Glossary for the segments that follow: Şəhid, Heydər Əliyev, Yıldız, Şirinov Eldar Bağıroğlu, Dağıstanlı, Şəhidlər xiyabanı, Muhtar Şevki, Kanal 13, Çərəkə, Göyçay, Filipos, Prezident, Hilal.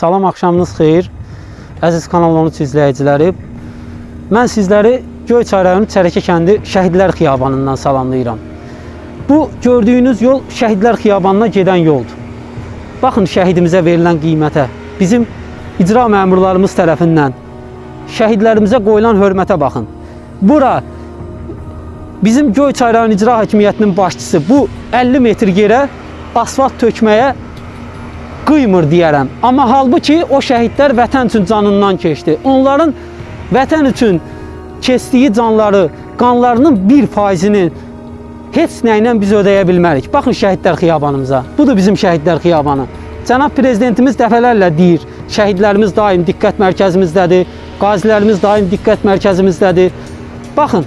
Salam, axşamınız xeyir, əziz Kanal 13 izləyiciləri. Mən sizləri Göyçay rayonu Çərəkə kəndi Şəhidlər xiyabanından salamlayıram. Bu gördüyünüz yol Şəhidlər xiyabanına gedən yoldur. Baxın şəhidimizə verilən qiymətə, bizim icra məmurlarımız tərəfindən şəhidlərimizə qoyulan hörmətə baxın. Bura bizim Göyçay rayon icra hakimiyyətinin başçısı bu 50 metr yerə asfalt tökməyə qıymır deyərəm. Amma halbuki o şəhidlər vətən üçün canından keçdi. Onların vətən üçün keçdiyi canları, qanlarının 1%-ni heç nə ilə biz ödəyə bilmərik. Baxın şəhidlər xiyabanımıza. Budur bizim şəhidlər xiyabanı. Cənab Prezidentimiz dəfələrlə deyir, şəhidlərimiz daim diqqət mərkəzimizdədir, qazilərimiz daim diqqət mərkəzimizdədir. Baxın,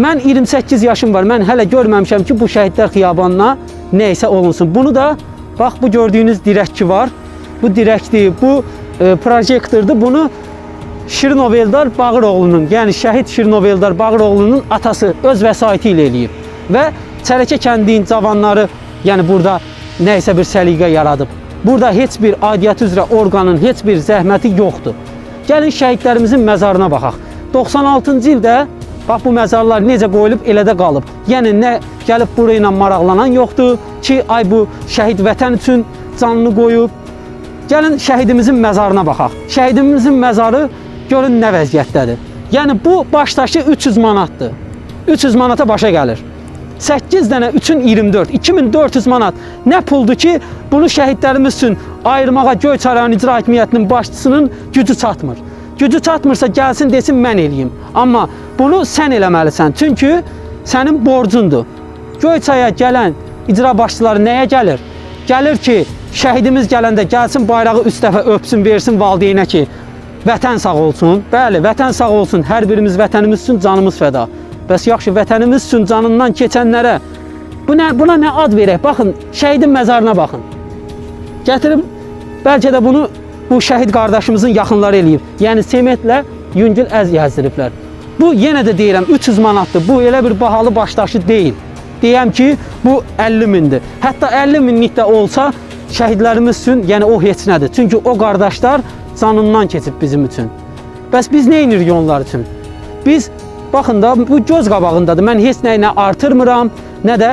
mən 28 yaşım var, mən hələ görməmişəm ki, bu şəhidlər xiyabanına nə isə olunsun. Bunu da, bax, bu gördüyünüz direkki var, bu direkdir, bu projektordur, bunu Şirinov Eldar Bağıroğlunun, yəni şəhid Şirinov Eldar Bağıroğlunun atası öz vəsaiti ilə eləyib və Çərəkə kəndinin cavanları, yəni burada nə isə bir səliqə yaradıb. Burada heç bir aidiyyəti üzrə orqanın heç bir zəhməti yoxdur. Gəlin şəhidlərimizin məzarına baxaq. 96-cı ildə, bax, bu məzarlar necə qoyulub, elə də qalıb. Yəni, nə gəlib burayla maraqlanan yoxdur ki, ay bu şəhid vətən üçün canını qoyub. Gəlin şəhidimizin məzarına baxaq. Şəhidimizin məzarı görün nə vəziyyətdədir. Yəni, bu başdakı 300 manatdır. 300 manata başa gəlir. 8 dənə 3-ün 24, 2400 manat nə puldur ki, bunu şəhidlərimiz üçün ayırmağa Göyçay rayon icra hakimiyyətinin başçısının gücü çatmır. Gücü çatmırsa gəlsin, desin, mən eləyim. Amma bunu sən eləməlisən, çünki sənin borcundur. Göyçaya gələn icra başçıları nəyə gəlir? Gəlir ki, şəhidimiz gələndə gəlsin, bayrağı 3 dəfə öpsün, versin valideynə ki, vətən sağ olsun. Bəli, vətən sağ olsun. Hər birimiz vətənimiz üçün canımız fəda. Bəs yaxşı, vətənimiz üçün canından keçənlərə buna nə ad verək? Baxın, şəhidin məzarına baxın. Gətirib, bəlkə də bunu bu şəhid qardaşımızın yaxınları eləyib. Yəni, sementlə yüngül əz yazdiriblər. Bu, yenə də deyirəm, 300 manatdır. Bu, elə bir bahalı başdaşı deyil. Deyəm ki, bu 50 mindir. Hətta 50 minlik də olsa, şəhidlərimiz üçün, yəni o heç nədir. Çünki o qardaşlar canından keçib bizim üçün. Bəs biz nə edirik onlar üçün? Biz, baxın da, bu göz qabağındadır. Mən heç nəyi nə artırmıram, nə də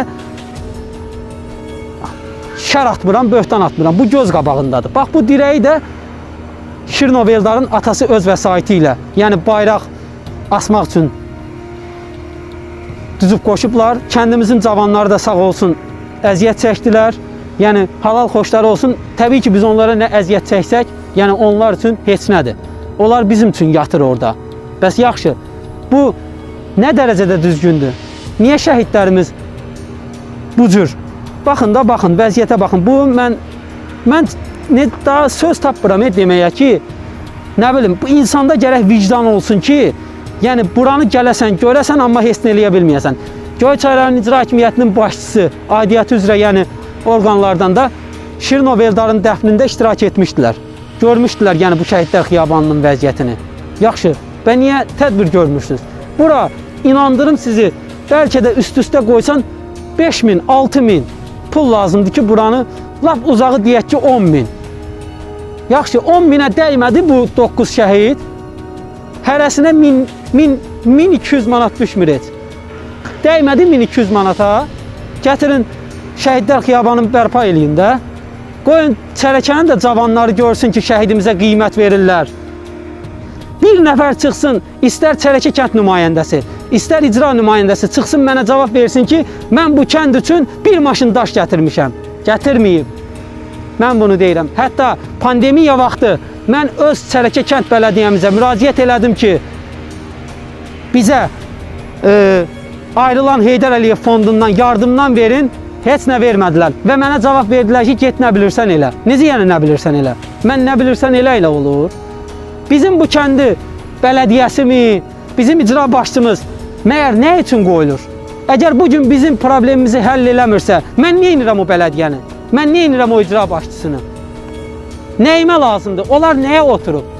şər atmıram, böhtan atmıram. Bu göz qabağındadır. Bax, bu dirəyi də Şirinov Eldarın atası öz vəsaiti ilə, yəni bayraq asmaq üçün düzüb qoşublar. Kəndimizin cavanları da sağ olsun, əziyyət çəkdilər. Yəni, halal xoşları olsun. Təbii ki, biz onlara nə əziyyət çəksək, yəni onlar üçün heç nədir. Onlar bizim üçün yatır orada. Bəs yaxşı, bu nə dərəcədə düzgündür? Niyə şəhidlərimiz bu cür? Baxın da, baxın, vəziyyətə baxın. Bu, mən daha söz tapmıram deməyə ki, nə bilim, bu insanda gərək vicdan olsun ki, yəni buranı gələsən, görəsən, amma heç nə eləyə bilməyəsən. Göyçay rayon icra hakimiyyətinin başçısı, aidiyyəti üzrə, yəni orqanlardan da Şirinov Eldarın dəfnində iştirak etmişdilər. Görmüşdülər, yəni bu şəhidlər xiyabanının vəziyyətini. Yaxşı, və niyə tədbir görmüşsünüz? Bura, inandırım sizi, bəlkə də üst-üstə qoysan 5000, 6000 pul lazımdır ki, buranı laf uzağı deyək ki, 10000. Yaxşı, 10000-ə dəymədi bu 9 şəhid. Hərəsinə 1200 manat düşmür heç. Dəymədi 1200 manata. Gətirin, şəhidlər xiyabanını bərpa eləyin də. Qoyun, Çərəkənin də cavanları görsün ki, şəhidimizə qiymət verirlər. Bir nəfər çıxsın, istər Çərəkə kənd nümayəndəsi, istər icra nümayəndəsi çıxsın, mənə cavab versin ki, mən bu kənd üçün bir maşın daş gətirmişəm. Gətirməyib. Mən bunu deyirəm. Hətta pandemiya vaxtı mən öz Çərəkə kənd bələdiyyəmizə müraciət elədim ki, bizə ayrılan Heydər Əliyev fondundan yardımdan verin, heç nə vermədilər. Və mənə cavab verdilər ki, get nə bilirsən elə. Necə yəni nə bilirsən elə? Mən nə bilirsən elə elə olur. Bizim bu kəndi bələdiyyəsimi, bizim icra başçımız məyər nə üçün qoyulur? Əgər bugün bizim problemimizi həll eləmirsə, mən niyə inirəm o bələdiyyəni? Mən niyə inirəm o icra başçısını? Nəyimə lazımdır? Onlar nəyə oturub?